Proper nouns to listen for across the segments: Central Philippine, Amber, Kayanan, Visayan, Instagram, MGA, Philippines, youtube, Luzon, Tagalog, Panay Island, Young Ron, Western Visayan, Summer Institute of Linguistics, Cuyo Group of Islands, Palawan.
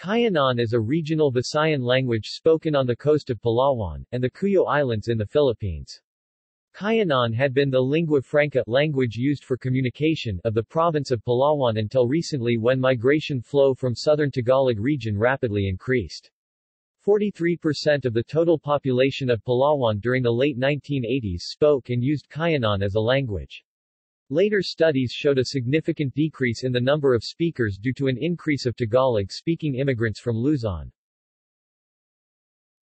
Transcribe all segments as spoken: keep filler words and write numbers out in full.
Kayanan is a regional Visayan language spoken on the coast of Palawan, and the Cuyo Islands in the Philippines. Kayanan had been the lingua franca language used for communication of the province of Palawan until recently when migration flow from southern Tagalog region rapidly increased. forty-three percent of the total population of Palawan during the late nineteen eighties spoke and used Kayanan as a language. Later studies showed a significant decrease in the number of speakers due to an increase of Tagalog-speaking immigrants from Luzon.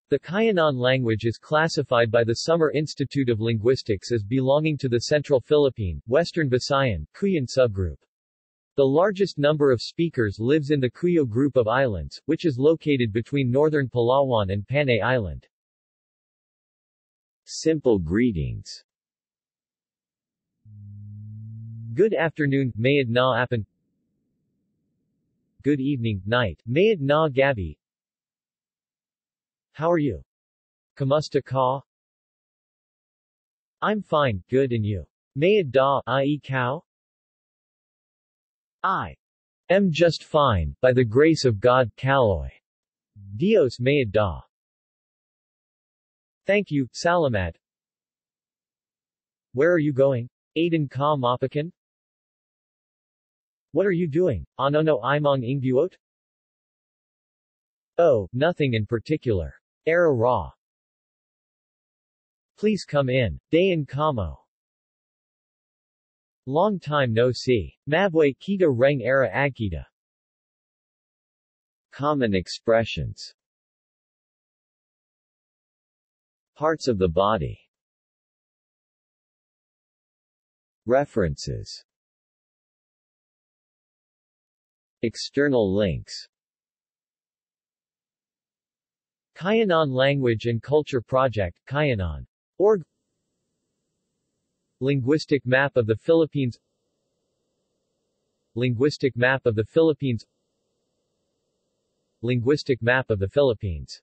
The Kayanan language is classified by the Summer Institute of Linguistics as belonging to the Central Philippine, Western Visayan, Cuyan subgroup. The largest number of speakers lives in the Cuyo Group of Islands, which is located between northern Palawan and Panay Island. Simple greetings. Good afternoon, mayad na apan. Good evening, night, mayad na gabi. How are you? Kamusta ka? I'm fine, good and you? Mayad da, i e cow? I am just fine, by the grace of God, kaloy. Dios mayad da. Thank you, salamat. Where are you going? Aiden ka mapakan? What are you doing? Anono imong ingbuot? Oh, nothing in particular. Era ra. Please come in. Dayan kamo. Long time no see. Mabwe kita reng era agkita. Common expressions. Parts of the body. References. External links. Kayanan Language and Culture Project, Kayanan dot org. Linguistic map of the Philippines. Linguistic map of the Philippines. Linguistic map of the Philippines.